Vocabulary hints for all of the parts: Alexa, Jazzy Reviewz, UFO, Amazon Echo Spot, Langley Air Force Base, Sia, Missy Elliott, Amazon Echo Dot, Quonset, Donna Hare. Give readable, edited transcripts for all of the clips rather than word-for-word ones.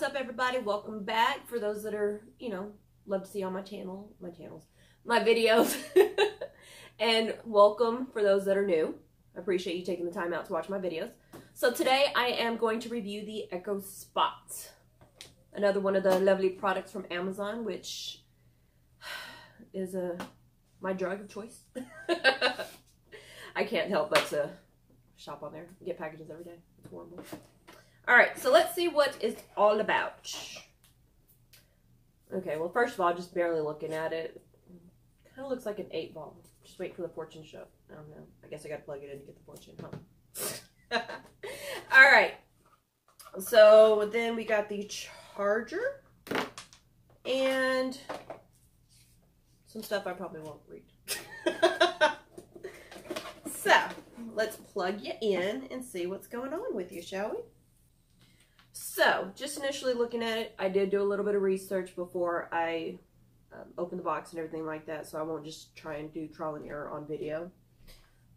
What's up, everybody? Welcome back. For those that are, love to see on my videos. And welcome for those that are new. I appreciate you taking the time out to watch my videos. So today I am going to review the Echo Spot. Another one of the lovely products from Amazon, which is my drug of choice. I can't help but to shop on there. Get packages every day. It's horrible. All right, so let's see what it's all about. Okay, well, first of all, just barely looking at it. Kind of looks like an 8-ball. Just wait for the fortune show. I don't know. I guess I got to plug it in to get the fortune, huh? All right. So then we got the charger and some stuff I probably won't read. So let's plug you in and see what's going on with you, shall we? So just initially looking at it, I did do a little bit of research before I opened the box and everything like that, so I won't just try and do trial and error on video,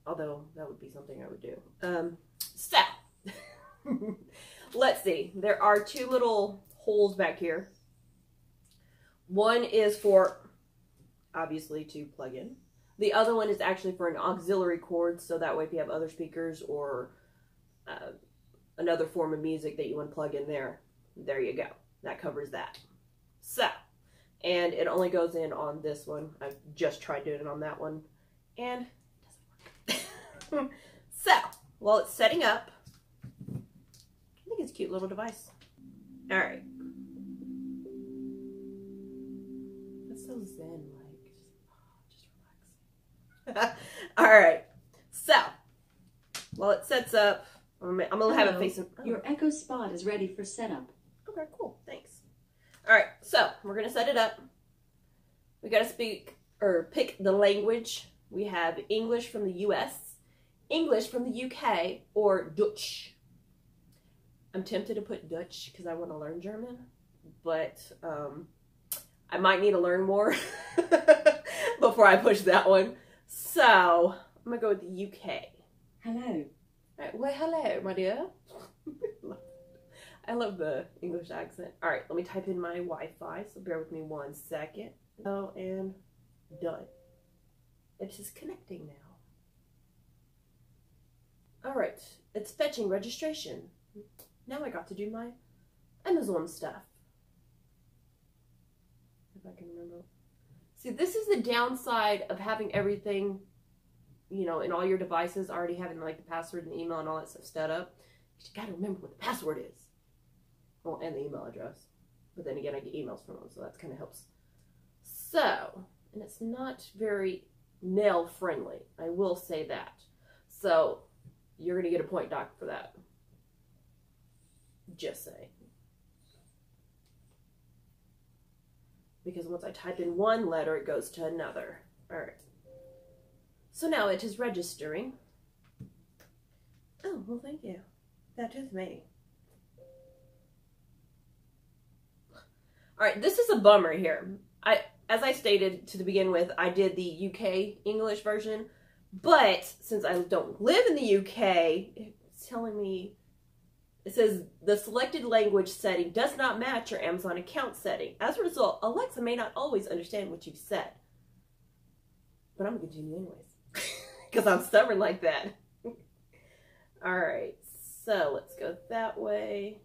although that would be something I would do. So let's see. There are two little holes back here. One is for, obviously, to plug in. The other one is actually for an auxiliary cord, so that way if you have other speakers or another form of music that you want to plug in there you go. That covers that. So, and it only goes in on this one. I've just tried doing it on that one, and it doesn't work. So, while it's setting up, I think it's a cute little device. All right. That's so zen-like. All right, so while it sets up, I'm gonna have it facing. Oh. Your Echo Spot is ready for setup. Okay, cool, thanks. All right, so we're gonna set it up. We gotta pick the language. We have English from the U.S., English from the U.K., or Dutch. I'm tempted to put Dutch because I want to learn German, but I might need to learn more before I push that one. So, I'm going to go with the UK. Hello. Right, well, hello, my dear. I love the English accent. All right, let me type in my Wi-Fi, so bear with me 1 second. Oh, and done. It's just connecting now. All right, it's fetching registration. Now I got to do my Amazon stuff. If I can remember. See, this is the downside of having everything, in all your devices, already having like the password and email and all that stuff set up. You gotta remember what the password is. Well, and the email address. But then again, I get emails from them, so that kind of helps. So, and it's not very nail friendly. I will say that. So, you're gonna get a point doc for that. Just saying. Because once I type in one letter, it goes to another. All right. So now it is registering. Oh, well, thank you. That is me. All right, this is a bummer here. As I stated to begin with, I did the UK English version, but since I don't live in the UK, it's telling me, it says, the selected language setting does not match your Amazon account setting. As a result, Alexa may not always understand what you've said. But I'm going to continue anyways, because I'm stubborn like that. All right, so let's go that way.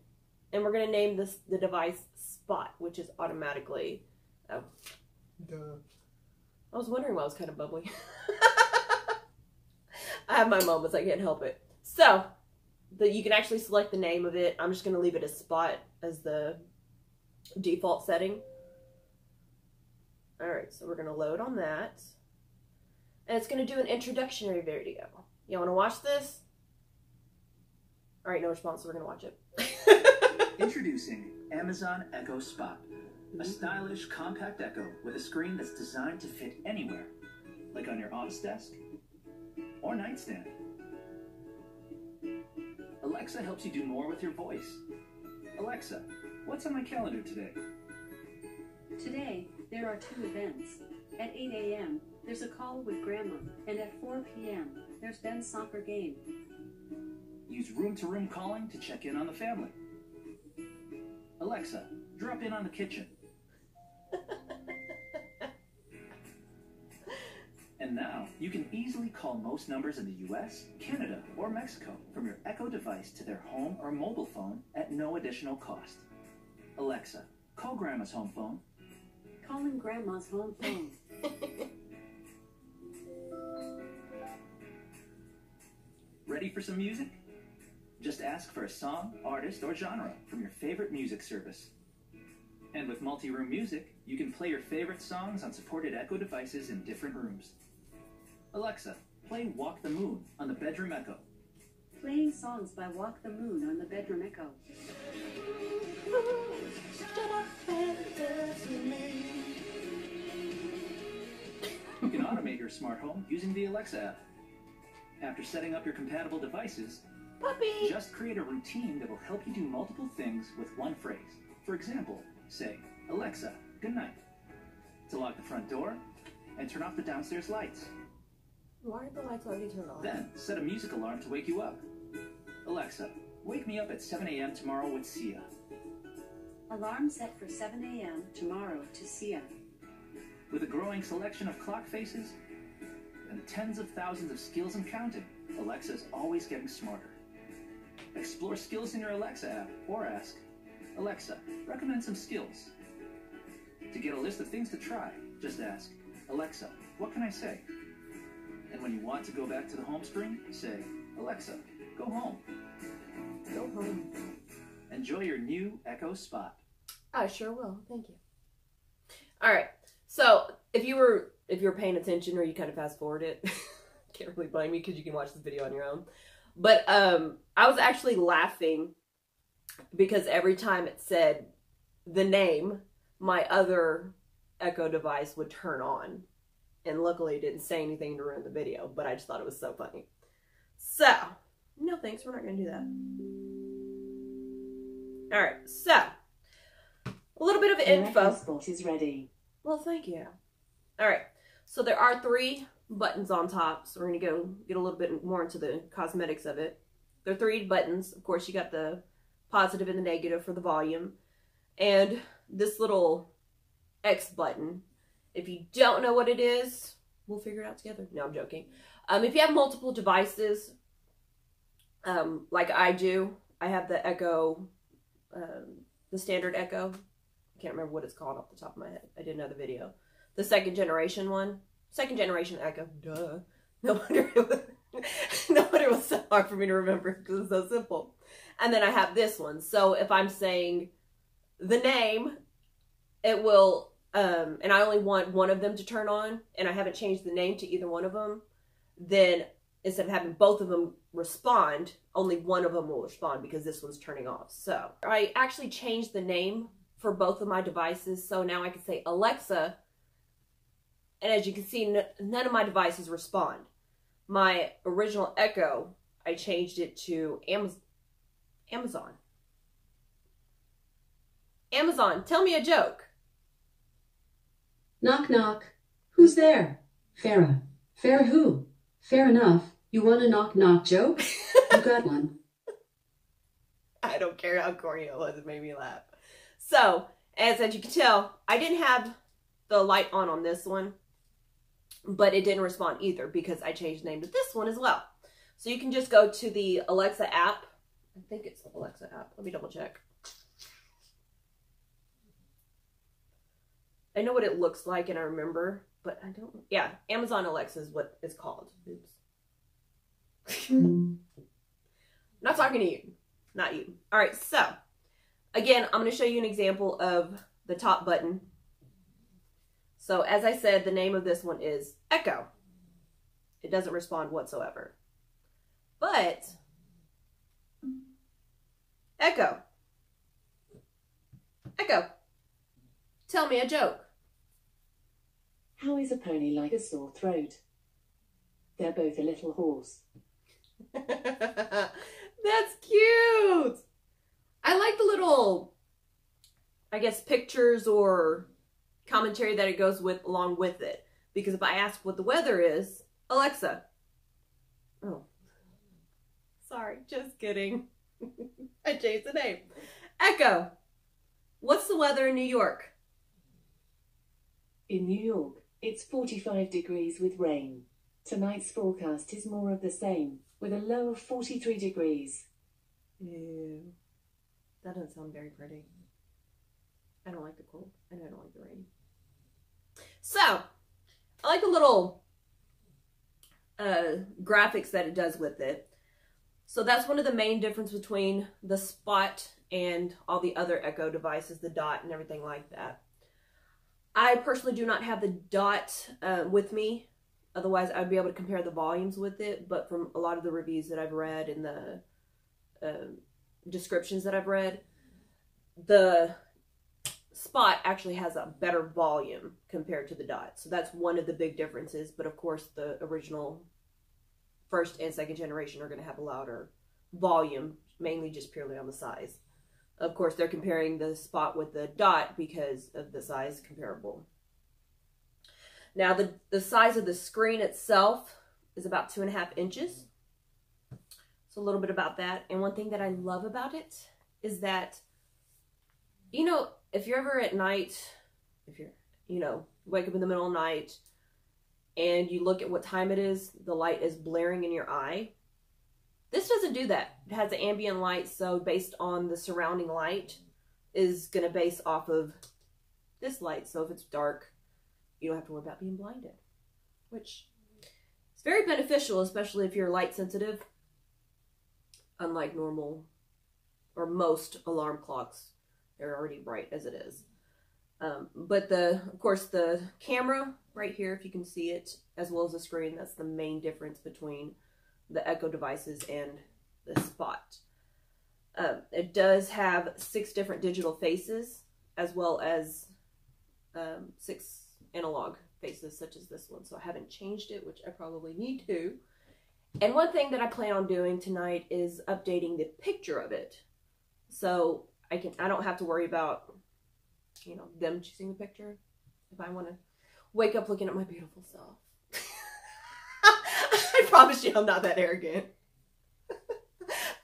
And we're going to name this the device Spot, which is automatically... Oh. Duh. I was wondering why I was kind of bubbly. I have my moments. I can't help it. So... That you can actually select the name of it. I'm just going to leave it as Spot as the default setting. Alright, so we're going to load on that. And it's going to do an introductionary video. You want to watch this? Alright, no response, so we're going to watch it. Introducing Amazon Echo Spot. A stylish, compact Echo with a screen that's designed to fit anywhere. Like on your office desk or nightstand. Alexa helps you do more with your voice. Alexa, what's on my calendar today? Today, there are 2 events. At 8 a.m., there's a call with Grandma, and at 4 p.m., there's Ben's soccer game. Use room-to-room calling to check in on the family. Alexa, drop in on the kitchen. And now, you can easily call most numbers in the US, Canada, or Mexico from your Echo device to their home or mobile phone at no additional cost. Alexa, call Grandma's home phone. Calling Grandma's home phone. Ready for some music? Just ask for a song, artist, or genre from your favorite music service. And with multi-room music, you can play your favorite songs on supported Echo devices in different rooms. Alexa, play Walk the Moon on the Bedroom Echo. Playing songs by Walk the Moon on the Bedroom Echo. You can automate your smart home using the Alexa app. After setting up your compatible devices, Puppy! Just create a routine that will help you do multiple things with one phrase. For example, say, Alexa, good night, to lock the front door and turn off the downstairs lights. Why are the lights already turned on? Then set a music alarm to wake you up. Alexa, wake me up at 7 a.m. tomorrow with Sia. Alarm set for 7 a.m. tomorrow to Sia. With a growing selection of clock faces and tens of thousands of skills and counting, Alexa is always getting smarter. Explore skills in your Alexa app or ask, Alexa, recommend some skills. To get a list of things to try, just ask, Alexa, what can I say? And when you want to go back to the home screen, say, Alexa, go home. Go home. Enjoy your new Echo Spot. I sure will. Thank you. All right. So if you're paying attention or you kind of fast forward it, can't really blame you because you can watch this video on your own. But I was actually laughing because every time it said the name, my other Echo device would turn on, and luckily it didn't say anything to ruin the video, but I just thought it was so funny. So, no thanks, we're not going to do that. Alright, so, a little bit of info. Spot is ready. Well, thank you. Alright, so there are 3 buttons on top, so we're going to go get a little bit more into the cosmetics of it. There are 3 buttons. Of course, you got the positive and the negative for the volume, and this little X button. If you don't know what it is, we'll figure it out together. No, I'm joking. If you have multiple devices, like I do, I have the Echo, the standard Echo. I can't remember what it's called off the top of my head. I did another video. The second generation one. Second generation Echo. Duh. No wonder it was, no wonder it was so hard for me to remember because it's so simple. And then I have this one. So if I'm saying the name, it will, and I only want one of them to turn on, and I haven't changed the name to either one of them, then instead of having both of them respond, only one of them will respond because this one's turning off. So I actually changed the name for both of my devices, so now I can say Alexa, and as you can see, none of my devices respond. My original Echo, I changed it to Amazon. Amazon, tell me a joke. Knock, knock. Who's there? Farah. Farah who? Fair enough. You want a knock, knock joke? You got one. I don't care how corny it was. It made me laugh. So, as you can tell, I didn't have the light on this one, but it didn't respond either because I changed the name to this one as well. So you can just go to the Alexa app. I think it's the Alexa app. Let me double check. I know what it looks like and I remember, but I don't, yeah, Amazon Alexa is what it's called. Oops. Not talking to you, not you. All right, so again, I'm going to show you an example of the top button. So as I said, the name of this one is Echo. It doesn't respond whatsoever, but Echo, Echo, tell me a joke. How is a pony like a sore throat? They're both a little horse. That's cute. I like the little, I guess, pictures or commentary that it goes with along with it. Because if I ask what the weather is, Alexa. Oh, sorry, just kidding. I changed the name. Echo, What's the weather in New York? In New York, it's 45 degrees with rain. Tonight's forecast is more of the same, with a low of 43 degrees. Ew. That doesn't sound very pretty. I don't like the cold, and I don't like the rain. So, I like the little graphics that it does with it. So that's one of the main differences between the Spot and all the other Echo devices, the Dot and everything like that. I personally do not have the Dot with me. Otherwise, I'd be able to compare the volumes with it. But from a lot of the reviews that I've read and the descriptions that I've read, the Spot actually has a better volume compared to the Dot. So that's one of the big differences. But of course, the original first and second generation are going to have a louder volume, mainly just purely on the size. Of course, they're comparing the Spot with the Dot because of the size comparable. Now, the size of the screen itself is about 2.5 inches. So a little bit about that. And one thing that I love about it is that, you know, if you're ever at night, if you're, you know, wake up in the middle of the night and you look at what time it is, the light is blaring in your eye. This doesn't do that. It has an ambient light, so based on the surrounding light is going to base off of this light. So if it's dark, you don't have to worry about being blinded, which is very beneficial, especially if you're light sensitive, unlike normal or most alarm clocks. They're already bright as it is. But of course, the camera right here, if you can see it, as well as the screen, that's the main difference between the Echo devices and the Spot. It does have 6 different digital faces, as well as 6 analog faces, such as this one. So I haven't changed it, which I probably need to. And one thing that I plan on doing tonight is updating the picture of it, so I don't have to worry about, you know, them choosing the picture if I want to wake up looking at my beautiful self. I promise you I'm not that arrogant.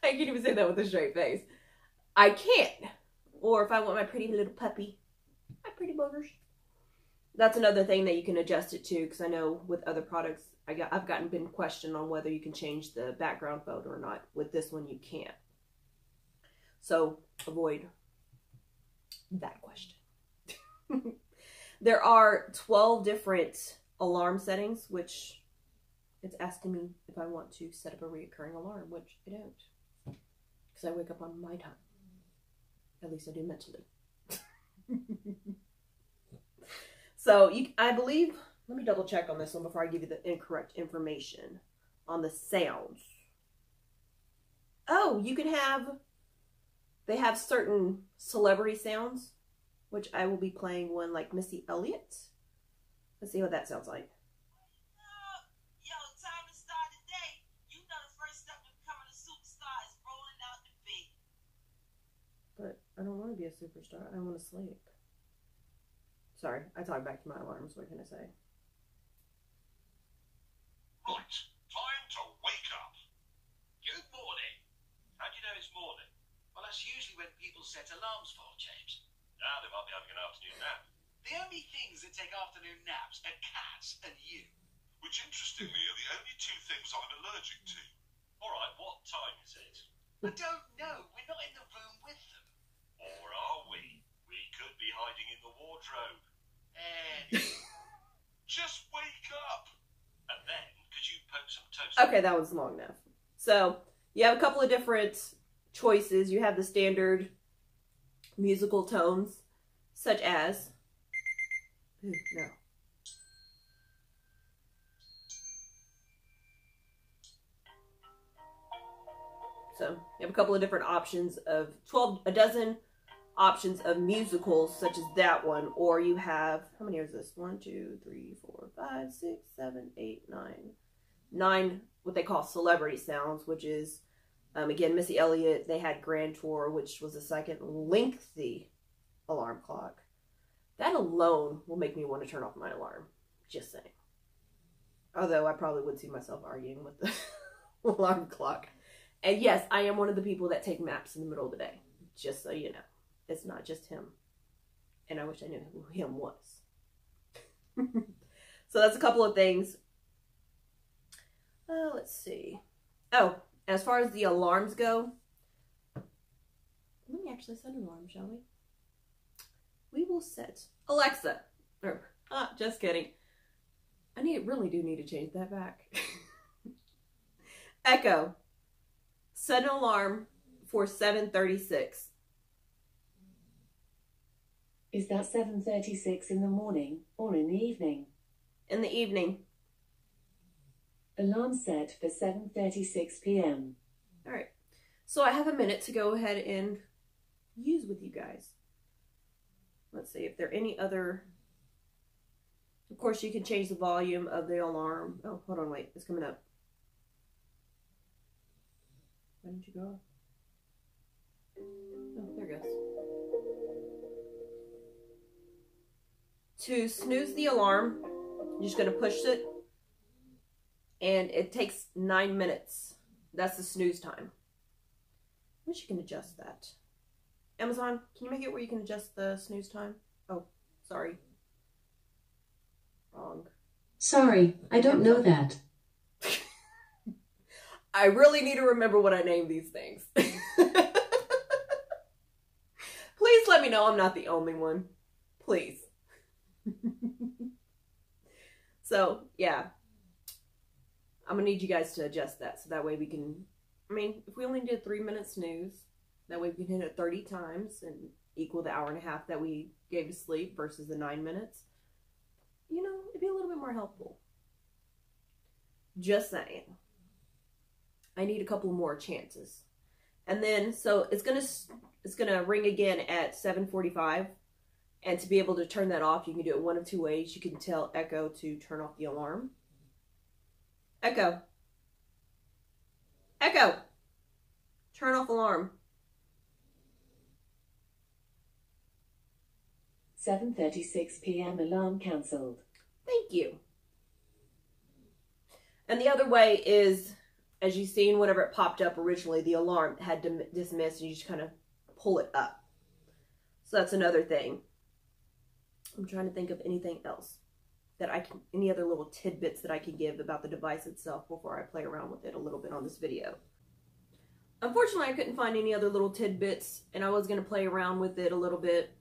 I can't even say that with a straight face. I can't. Or if I want my pretty little puppy, my pretty boogers. That's another thing that you can adjust it to, because I know with other products, I've been questioned on whether you can change the background photo or not. With this one, you can't. So avoid that question. There are 12 different alarm settings, which it's asking me if I want to set up a recurring alarm, which I don't, because I wake up on my time. At least I do mentally. So I believe, let me double check on this one before I give you the incorrect information on the sounds. Oh, you can have, they have certain celebrity sounds, which I will be playing one like Missy Elliott. Let's see what that sounds like. Yo, time to start the day. You know the first step to becoming a superstar is rolling out the beat. But I don't want to be a superstar. I want to sleep. Sorry, I talked back to my alarms. What can I say? Right, time to wake up. Good morning. How do you know it's morning? Well, that's usually when people set alarms for, James. Now they might be having an afternoon nap. The only things that take afternoon naps are cats and you. Which, interestingly, are the only 2 things I'm allergic to. All right, what time is it? I don't know. We're not in the room with them. Or are we? We could be hiding in the wardrobe. Just wake up, and then could you poke some toast? Okay, that was long enough. So you have a couple of different choices. You have the standard musical tones, such as no. So you have a couple of different options of a dozen. Options of musicals such as that one, or you have, how many is this? 1, 2, 3, 4, 5, 6, 7, 8, 9 what they call celebrity sounds, which is again Missy Elliott. They had Grand Tour, which was the second lengthy alarm clock. That alone will make me want to turn off my alarm, just saying. Although I probably would see myself arguing with the alarm clock. And yes, I am one of the people that take naps in the middle of the day, just so you know. It's not just him. and I wish I knew who him was. So that's a couple of things. Let's see. Oh, as far as the alarms go, let me actually set an alarm, shall we? We will set Alexa. Just kidding. I really do need to change that back. Echo, set an alarm for 7:36. Is that 7:36 in the morning or in the evening? In the evening. Alarm set for 7:36 p.m. All right. So I have a minute to go ahead and use with you guys. Let's see if there are any other... Of course, you can change the volume of the alarm. Oh, hold on, wait. It's coming up. Why didn't you go off? Oh, there it goes. To snooze the alarm, you're just going to push it. And it takes 9 minutes. That's the snooze time. I wish you can adjust that. Amazon, can you make it where you can adjust the snooze time? Oh, sorry. Wrong. Sorry, I don't know that. I really need to remember what I named these things. Please let me know I'm not the only one. Please. So, yeah. I'm going to need you guys to adjust that so that way we can... I mean, if we only did 3 minute snooze, that way we can hit it 30 times and equal the hour and a half that we gave to sleep versus the 9 minutes. You know, it'd be a little bit more helpful. Just saying. I need a couple more chances. And then, so it's gonna ring again at 7:45. And to be able to turn that off, you can do it one of two ways. You can tell Echo to turn off the alarm. Echo. Echo, turn off alarm. 7:36 p.m. alarm cancelled. Thank you. And the other way is, as you've seen, whenever it popped up originally, the alarm had dismissed and you just kind of pull it up. So that's another thing. I'm trying to think of anything else that I can, any other little tidbits that I can give about the device itself before I play around with it a little bit on this video. Unfortunately, I couldn't find any other little tidbits, and I was going to play around with it a little bit,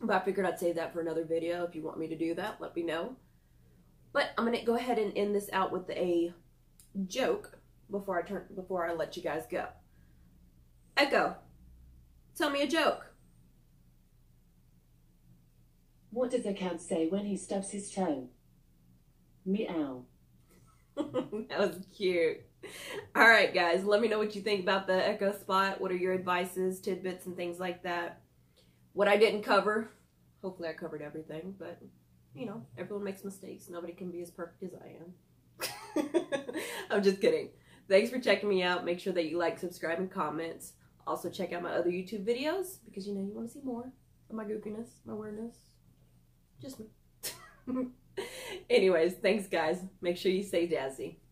but I figured I'd save that for another video. If you want me to do that, let me know. But I'm going to go ahead and end this out with a joke before I let you guys go. Echo, tell me a joke. What does a cat say when he stubs his toe? Meow. That was cute. All right, guys. Let me know what you think about the Echo Spot. What are your advices, tidbits, and things like that? What I didn't cover. Hopefully, I covered everything. But, you know, everyone makes mistakes. Nobody can be as perfect as I am. I'm just kidding. Thanks for checking me out. Make sure that you like, subscribe, and comment. Also, check out my other YouTube videos because, you know, you want to see more of my goofiness, my weirdness. Just me. Anyways, thanks guys. Make sure you stay jazzy.